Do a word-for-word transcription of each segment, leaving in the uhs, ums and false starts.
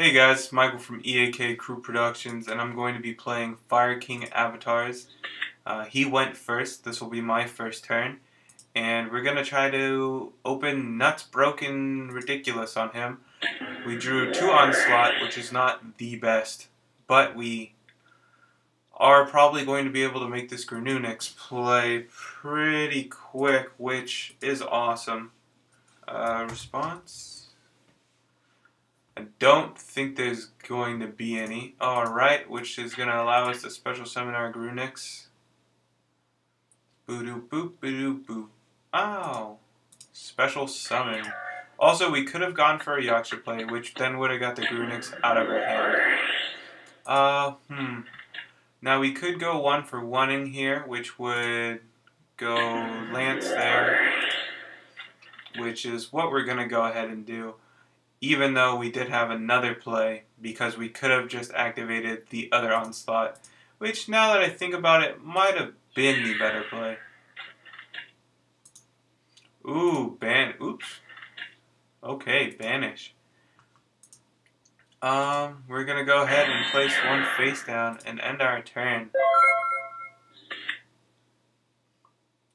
Hey guys, Michael from E A K Crew Productions, and I'm going to be playing Fire King Avatars. Uh, he went first, this will be my first turn, and we're going to try to open Nuts Broken Ridiculous on him. We drew two Onslaught, which is not the best, but we are probably going to be able to make this Granoonix play pretty quick, which is awesome. Uh, response? I don't think there's going to be any. Alright, which is going to allow us to special summon our Garunix. Boodoo boop, boodoo boop. Ow! Special summon. Also, we could have gone for a Yaksha play, which then would have got the Garunix out of our hand. Uh, hmm. Now we could go one for one in here, which would go Lance there, which is what we're going to go ahead and do. Even though we did have another play, because we could have just activated the other Onslaught, which, now that I think about it, might have been the better play. Ooh, ban- oops. Okay, banish. Um, we're gonna go ahead and place one face down and end our turn.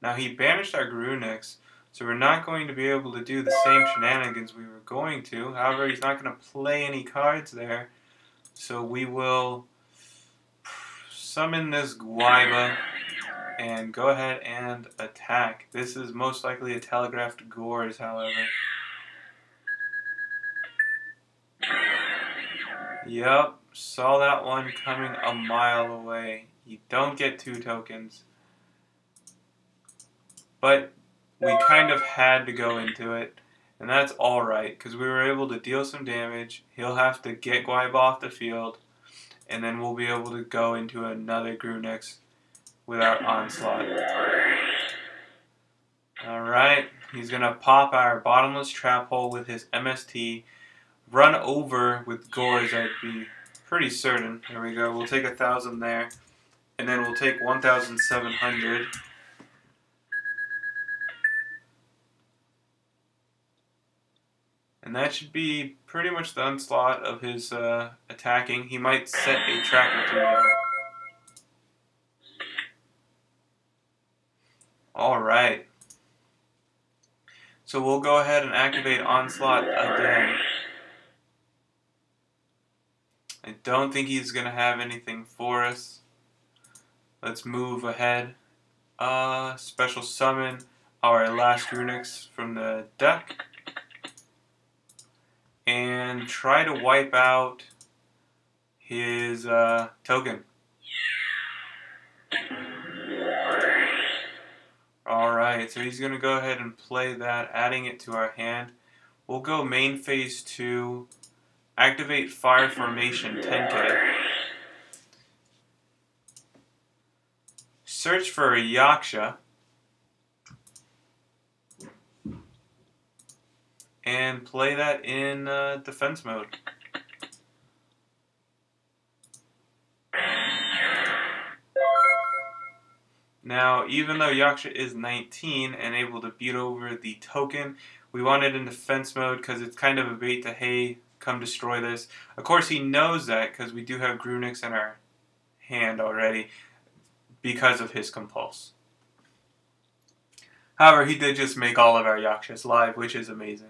Now he banished our Garunix, so we're not going to be able to do the same shenanigans we were going to. However, he's not going to play any cards there. So we will summon this Guayba and go ahead and attack. This is most likely a telegraphed Gores, however. Yep, saw that one coming a mile away. You don't get two tokens. But we kind of had to go into it, and that's alright, because we were able to deal some damage. He'll have to get Guayba off the field, and then we'll be able to go into another Garunix with our Onslaught. Alright, he's going to pop our Bottomless Trap Hole with his M S T, run over with Gores, I'd be pretty certain. There we go, we'll take a thousand there, and then we'll take one thousand seven hundred. And that should be pretty much the onslaught of his uh, attacking. He might set a tracker to it. Alright. So we'll go ahead and activate Onslaught again. I don't think he's going to have anything for us. Let's move ahead. Uh, special summon our last Runix from the deck. And try to wipe out his uh, token. Alright, so he's going to go ahead and play that, adding it to our hand. We'll go main phase two, activate Fire Formation Tenki. Search for a Yaksha. And play that in uh, defense mode. Now, even though Yaksha is nineteen and able to beat over the token, we want it in defense mode because it's kind of a bait to, hey, come destroy this. Of course, he knows that because we do have Grunix in our hand already because of his compulse. However, he did just make all of our Yakshas live, which is amazing.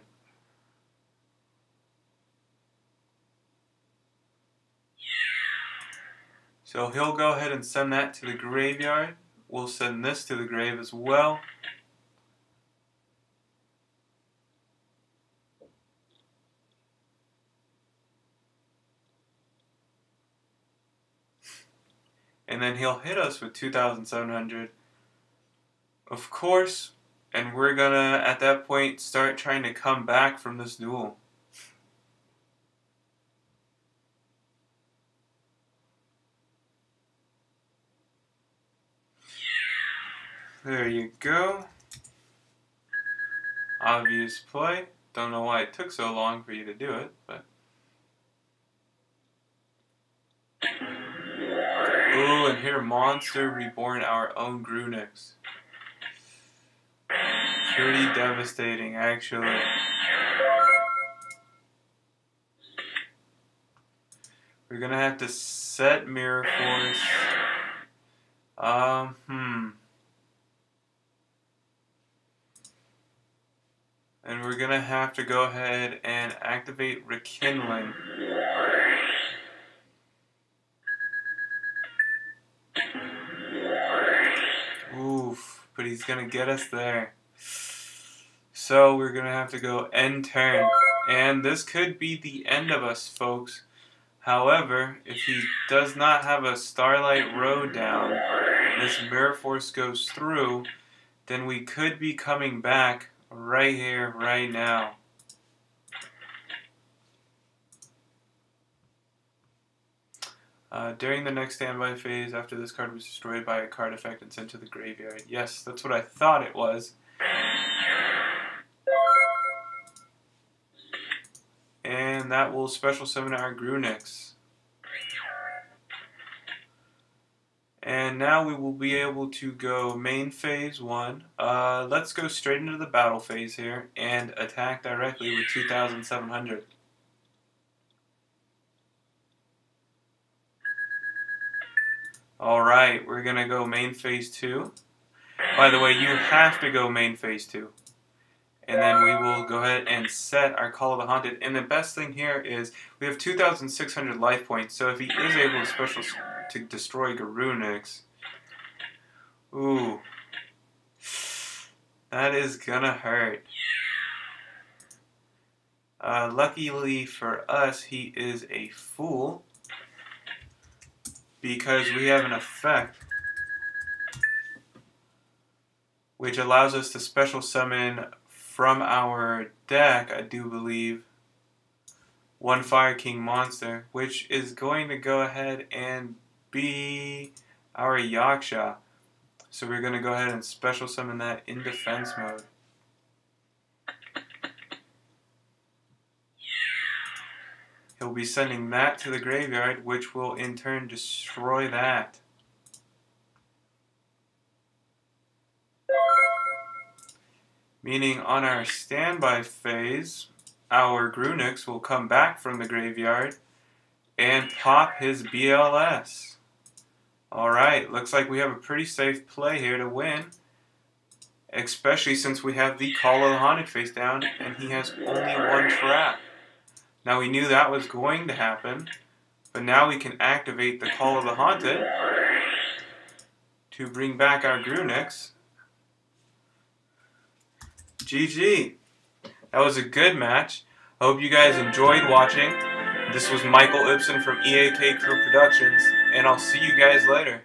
So he'll go ahead and send that to the graveyard. We'll send this to the grave as well. And then he'll hit us with two thousand seven hundred. Of course, and we're gonna, at that point, start trying to come back from this duel. There you go. Obvious play. Don't know why it took so long for you to do it, but. Ooh, and here Monster Reborn our own Grunix. Pretty devastating, actually. We're gonna have to set Mirror Force. Um, hmm. And we're gonna have to go ahead and activate Rekindling. Oof, but he's gonna get us there. So we're gonna have to go end turn. And this could be the end of us, folks. However, if he does not have a Starlight Road down, and this Mirror Force goes through, then we could be coming back right here, right now. Uh, during the next standby phase, after this card was destroyed by a card effect and sent to the graveyard. Yes, that's what I thought it was. And that will special summon our Garunix. And now we will be able to go main phase one. Uh, let's go straight into the battle phase here and attack directly with two thousand seven hundred. Alright, we're going to go main phase two. By the way, you have to go main phase two. And then we will go ahead and set our Call of the Haunted. And the best thing here is we have two thousand six hundred life points. So if he is able to special to destroy Garunix, ooh, that is gonna hurt. Uh, luckily for us, he is a fool because we have an effect which allows us to special summon from our deck, I do believe, one Fire King monster, which is going to go ahead and be our Yaksha. So we're going to go ahead and special summon that in defense mode. He'll be sending that to the graveyard, which will in turn destroy that. Meaning on our standby phase, our Granoonix will come back from the graveyard and pop his B L S. Alright, looks like we have a pretty safe play here to win, especially since we have the Call of the Haunted face down and he has only one trap. Now we knew that was going to happen, but now we can activate the Call of the Haunted to bring back our Granoonix. G G. That was a good match. I hope you guys enjoyed watching. This was Michael Ibsen from E A K Crew Productions, and I'll see you guys later.